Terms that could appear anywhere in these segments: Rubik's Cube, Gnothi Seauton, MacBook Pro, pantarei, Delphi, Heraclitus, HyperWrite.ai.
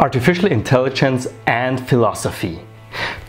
Artificial intelligence and philosophy.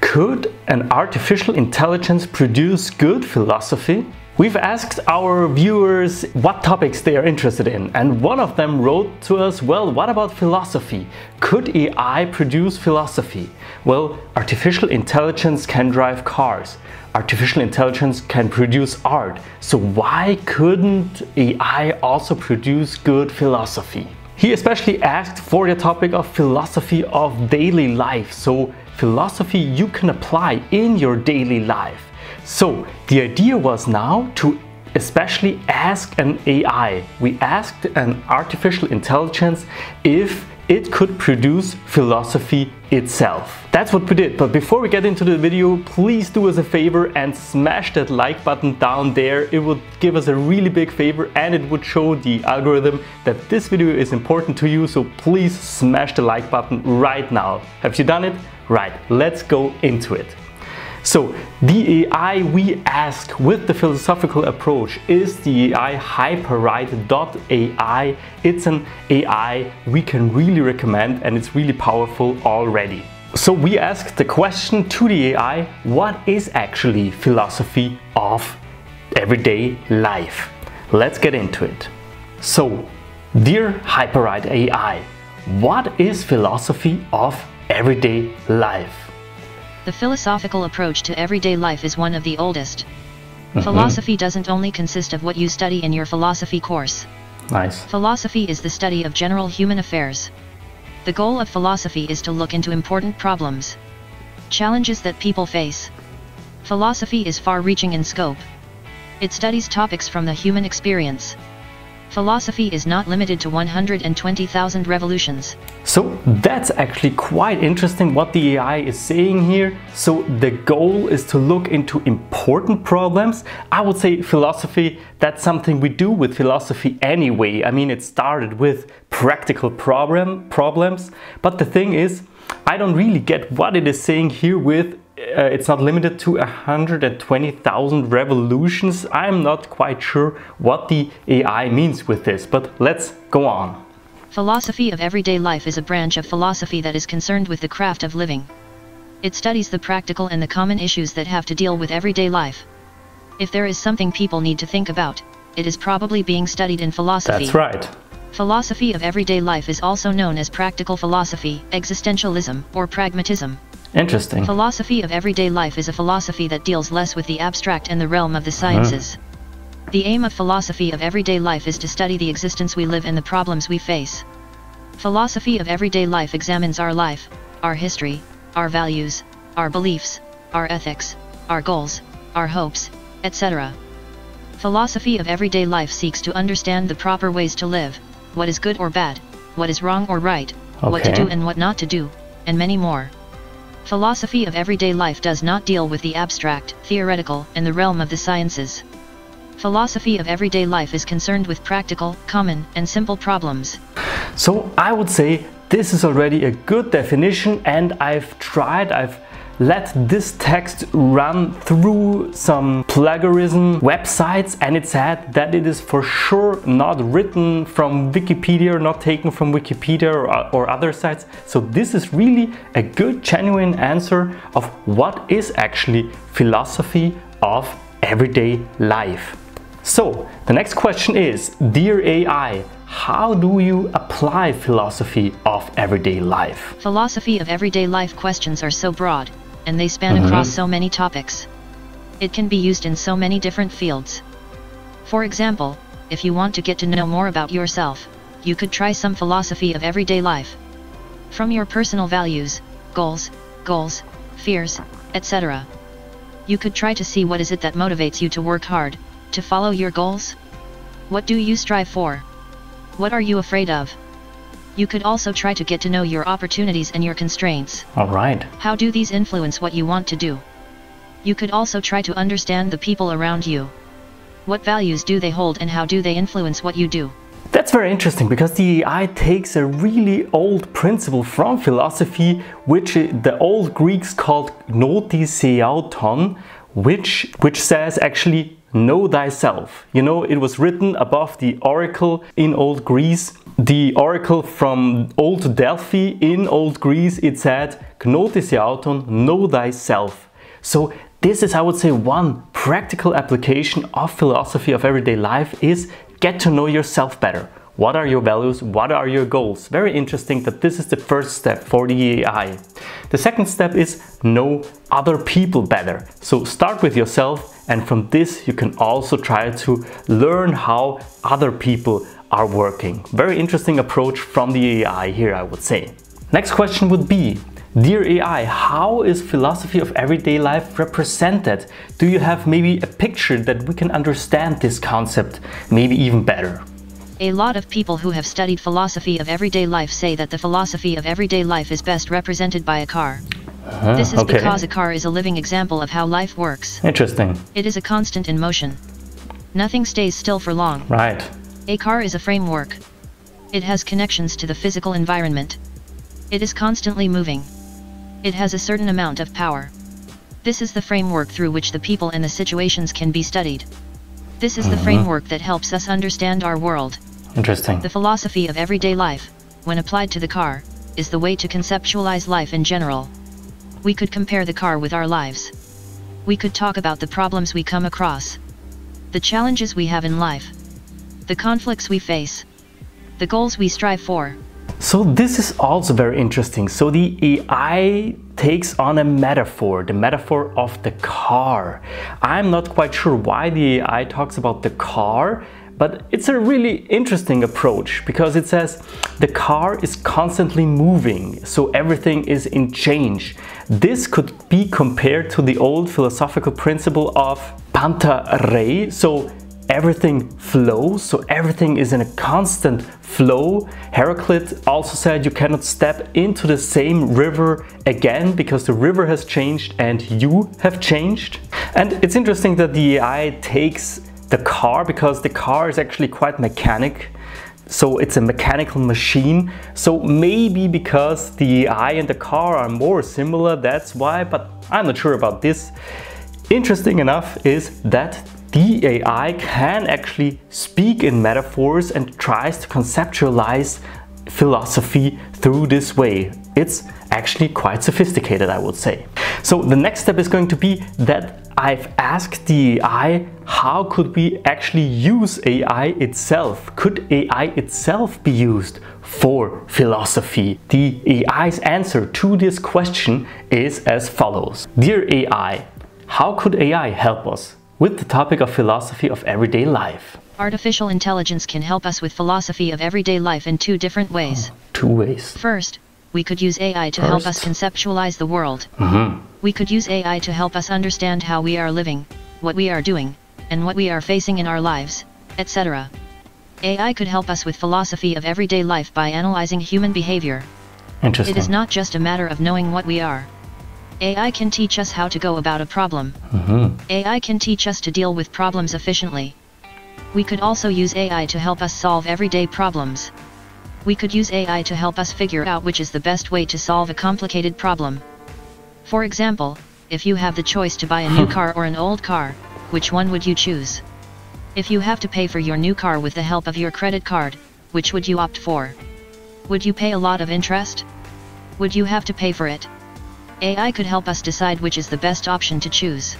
Could an artificial intelligence produce good philosophy? We've asked our viewers what topics they are interested in, and one of them wrote to us, well, what about philosophy? Could AI produce philosophy? Well, artificial intelligence can drive cars. Artificial intelligence can produce art. So why couldn't AI also produce good philosophy? He especially asked for the topic of philosophy of daily life. So philosophy you can apply in your daily life. So the idea was now to especially ask an AI. We asked an artificial intelligence if it could produce philosophy itself. That's what we did. But before we get into the video, please do us a favor and smash that like button down there. It would give us a really big favor and it would show the algorithm that this video is important to you. So please smash the like button right now. Have you done it? Right, let's go into it. So the AI we asked with the philosophical approach is the AI HyperWrite.ai. It's an AI we can really recommend and it's really powerful already. So we asked the question to the AI, what is actually philosophy of everyday life? Let's get into it. So, dear HyperWrite AI, what is philosophy of everyday life? The philosophical approach to everyday life is one of the oldest. Philosophy doesn't only consist of what you study in your philosophy course. Nice. Philosophy is the study of general human affairs. The goal of philosophy is to look into important problems, challenges that people face. Philosophy is far-reaching in scope. It studies topics from the human experience. Philosophy is not limited to 120,000 revolutions. So that's actually quite interesting what the AI is saying here. So the goal is to look into important problems. I would say philosophy, that's something we do with philosophy anyway. I mean, it started with practical problems. But the thing is, I don't really get what it is saying here with it's not limited to 120,000 revolutions. I'm not quite sure what the AI means with this, but let's go on. Philosophy of everyday life is a branch of philosophy that is concerned with the craft of living. It studies the practical and the common issues that have to deal with everyday life. If there is something people need to think about, it is probably being studied in philosophy. That's right. Philosophy of everyday life is also known as practical philosophy, existentialism, or pragmatism. Interesting. Philosophy of everyday life is a philosophy that deals less with the abstract and the realm of the sciences. The aim of philosophy of everyday life is to study the existence we live and the problems we face. Philosophy of everyday life examines our life, our history, our values, our beliefs, our ethics, our goals, our hopes, etc. Philosophy of everyday life seeks to understand the proper ways to live, what is good or bad, what is wrong or right, what to do and what not to do, and many more. Philosophy of everyday life does not deal with the abstract, theoretical, and the realm of the sciences. Philosophy of everyday life is concerned with practical, common, and simple problems. So I would say this is already a good definition, and I've let this text run through some plagiarism websites, and it said that it is for sure not written from Wikipedia or not taken from Wikipedia or other sites. So this is really a good, genuine answer of what is actually philosophy of everyday life. So the next question is, dear AI, how do you apply philosophy of everyday life? Philosophy of everyday life questions are so broad, and they span across so many topics. It can be used in so many different fields. For example, if you want to get to know more about yourself, you could try some philosophy of everyday life. From your personal values, goals, fears, etc. You could try to see what is it that motivates you to work hard, to follow your goals? What do you strive for? What are you afraid of? You could also try to get to know your opportunities and your constraints. All right. How do these influence what you want to do? You could also try to understand the people around you. What values do they hold and how do they influence what you do? That's very interesting because the AI takes a really old principle from philosophy, which the old Greeks called Gnothi Seauton, which says actually know thyself. You know, it was written above the oracle in old Greece, the oracle from old Delphi in old Greece. It said, Gnothi Seauton, know thyself. So this is, I would say, one practical application of philosophy of everyday life is get to know yourself better. What are your values? What are your goals? Very interesting that this is the first step for the AI. The second step is know other people better. So start with yourself, and from this you can also try to learn how other people are working. Very interesting approach from the AI here, I would say. Next question would be, dear AI, how is philosophy of everyday life represented? Do you have maybe a picture that we can understand this concept maybe even better? A lot of people who have studied philosophy of everyday life say that the philosophy of everyday life is best represented by a car. This is because a car is a living example of how life works. Interesting. It is a constant in motion. Nothing stays still for long. Right. A car is a framework. It has connections to the physical environment. It is constantly moving. It has a certain amount of power. This is the framework through which the people and the situations can be studied. This is the framework that helps us understand our world. Interesting. The philosophy of everyday life, when applied to the car, is the way to conceptualize life in general. We could compare the car with our lives. We could talk about the problems we come across, the challenges we have in life, the conflicts we face, the goals we strive for. So this is also very interesting. So the AI takes on a metaphor, the metaphor of the car. I'm not quite sure why the AI talks about the car, but it's a really interesting approach because it says the car is constantly moving, so everything is in change. This could be compared to the old philosophical principle of pantarei, so everything flows, so everything is in a constant flow. Heraclitus also said you cannot step into the same river again because the river has changed and you have changed. And it's interesting that the AI takes the car because the car is actually quite mechanic. So it's a mechanical machine. So maybe because the AI and the car are more similar, that's why, but I'm not sure about this. Interesting enough is that the AI can actually speak in metaphors and tries to conceptualize philosophy through this way. It's actually quite sophisticated, I would say. So the next step is going to be that I've asked the AI, how could we actually use AI itself? Could AI itself be used for philosophy? The AI's answer to this question is as follows. Dear AI, how could AI help us with the topic of philosophy of everyday life? Artificial intelligence can help us with philosophy of everyday life in two different ways. Two ways. First, we could use AI to help us conceptualize the world. We could use AI to help us understand how we are living, what we are doing, and what we are facing in our lives, etc. AI could help us with philosophy of everyday life by analyzing human behavior. Interesting. It is not just a matter of knowing what we are. AI can teach us how to go about a problem. AI can teach us to deal with problems efficiently. We could also use AI to help us solve everyday problems. We could use AI to help us figure out which is the best way to solve a complicated problem. For example, if you have the choice to buy a new car or an old car, which one would you choose? If you have to pay for your new car with the help of your credit card, which would you opt for? Would you pay a lot of interest? Would you have to pay for it? AI could help us decide which is the best option to choose.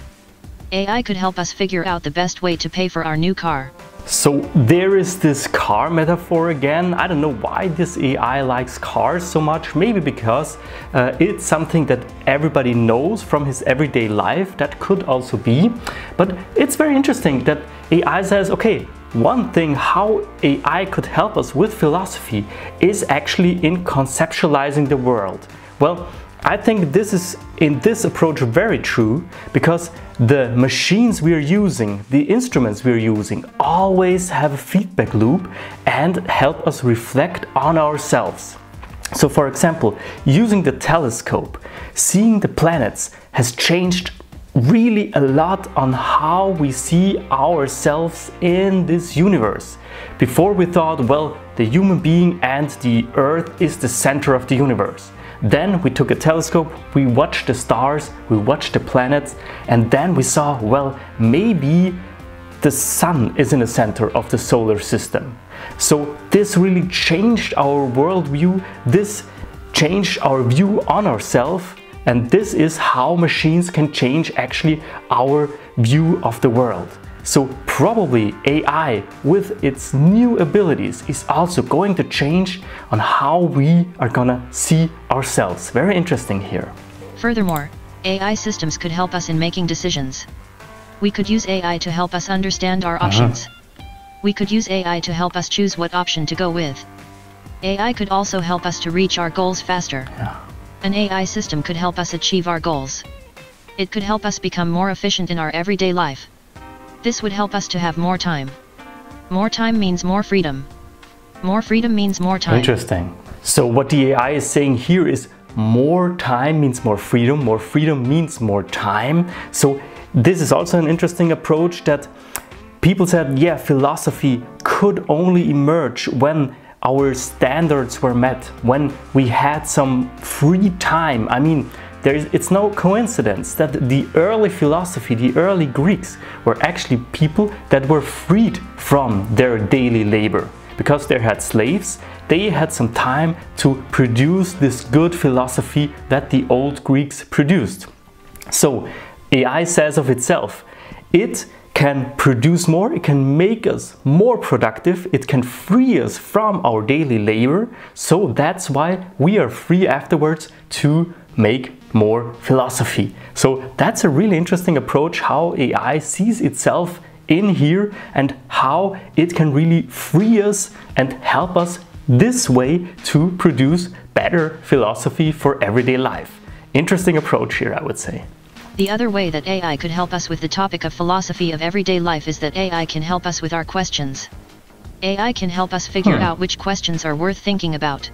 AI could help us figure out the best way to pay for our new car. So there is this car metaphor again. I don't know why this AI likes cars so much. Maybe because it's something that everybody knows from his everyday life. That could also be. But it's very interesting that AI says, okay, one thing how AI could help us with philosophy is actually in conceptualizing the world. Well, I think this is, in this approach, very true, because the machines we are using, the instruments we are using, always have a feedback loop and help us reflect on ourselves. So for example, using the telescope, seeing the planets has changed really a lot on how we see ourselves in this universe. Before we thought, well, the human being and the Earth is the center of the universe. Then we took a telescope, we watched the stars, we watched the planets, and then we saw, well, maybe the sun is in the center of the solar system. So this really changed our worldview, this changed our view on ourselves, and this is how machines can change actually our view of the world. So probably AI with its new abilities is also going to change on how we are gonna see ourselves. Very interesting here. Furthermore, AI systems could help us in making decisions. We could use AI to help us understand our options. We could use AI to help us choose what option to go with. AI could also help us to reach our goals faster. An AI system could help us achieve our goals. It could help us become more efficient in our everyday life. This would help us to have more time. More time means more freedom. More freedom means more time. Interesting. So what the AI is saying here is more time means more freedom. More freedom means more time. So this is also an interesting approach that people said, yeah, philosophy could only emerge when our standards were met, when we had some free time. I mean, it's no coincidence that the early philosophy, the early Greeks, were actually people that were freed from their daily labor. Because they had slaves, they had some time to produce this good philosophy that the old Greeks produced. So AI says of itself, it can produce more, it can make us more productive, it can free us from our daily labor. So that's why we are free afterwards to make more philosophy. So that's a really interesting approach, how AI sees itself in here and how it can really free us and help us this way to produce better philosophy for everyday life. Interesting approach here, I would say. The other way that AI could help us with the topic of philosophy of everyday life is that AI can help us with our questions. AI can help us figure out which questions are worth thinking about.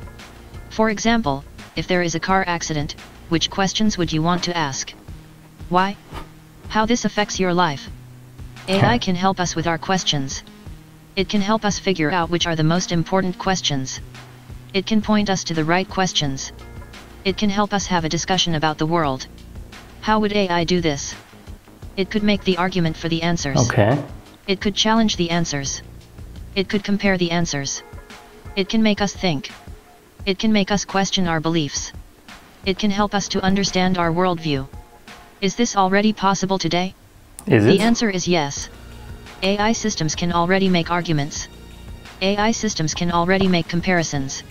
For example, if there is a car accident, which questions would you want to ask? Why? How this affects your life? AI can help us with our questions. It can help us figure out which are the most important questions. It can point us to the right questions. It can help us have a discussion about the world. How would AI do this? It could make the argument for the answers. It could challenge the answers. It could compare the answers. It can make us think. It can make us question our beliefs. It can help us to understand our worldview. Is this already possible today? The answer is yes. AI systems can already make arguments. AI systems can already make comparisons.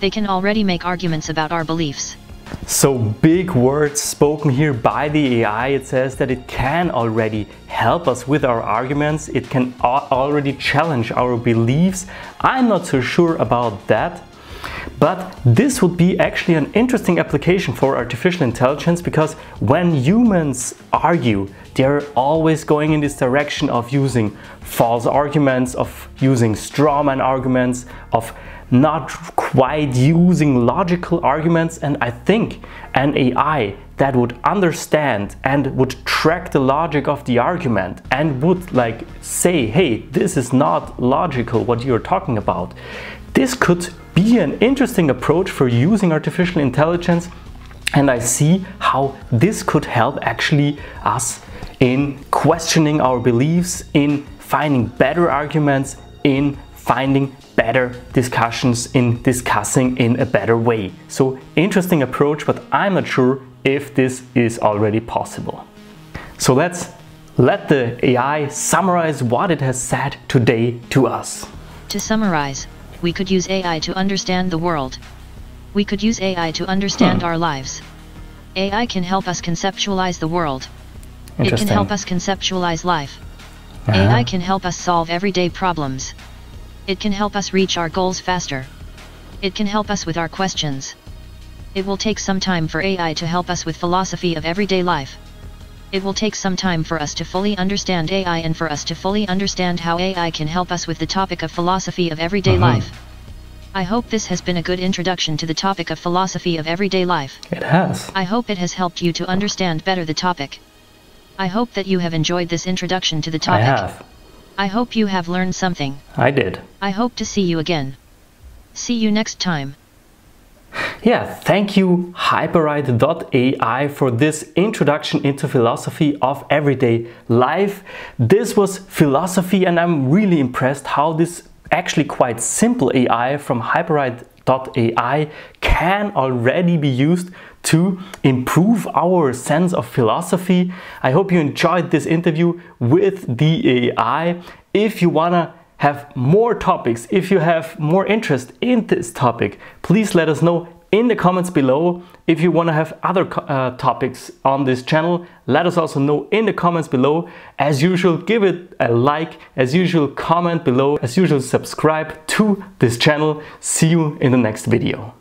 They can already make arguments about our beliefs. So big words spoken here by the AI. It says that it can already help us with our arguments. It can already challenge our beliefs. I'm not so sure about that. But this would be actually an interesting application for artificial intelligence, because when humans argue, they're always going in this direction of using false arguments, of using straw man arguments, of not quite using logical arguments. And I think an AI that would understand and would track the logic of the argument and would like say, hey, this is not logical what you're talking about. This could be an interesting approach for using artificial intelligence, and I see how this could help actually us in questioning our beliefs, in finding better arguments, in finding better discussions, in discussing in a better way. So interesting approach, but I'm not sure if this is already possible. So let's let the AI summarize what it has said today to us. To summarize, we could use AI to understand the world. We could use AI to understand our lives. AI can help us conceptualize the world. It can help us conceptualize life. AI can help us solve everyday problems. It can help us reach our goals faster. It can help us with our questions. It will take some time for AI to help us with philosophy of everyday life. It will take some time for us to fully understand AI and for us to fully understand how AI can help us with the topic of philosophy of everyday life. I hope this has been a good introduction to the topic of philosophy of everyday life. It has. I hope it has helped you to understand better the topic. I hope that you have enjoyed this introduction to the topic. I have. I hope you have learned something. I did. I hope to see you again. See you next time. Yeah, thank you HyperWrite.ai for this introduction into philosophy of everyday life. This was philosophy, and I'm really impressed how this actually quite simple AI from HyperWrite.ai can already be used to improve our sense of philosophy. I hope you enjoyed this interview with the AI. If you wanna have more topics, if you have more interest in this topic, please let us know in the comments below. If you wanna have other topics on this channel, let us also know in the comments below. As usual, give it a like, as usual, comment below, as usual, subscribe to this channel. See you in the next video.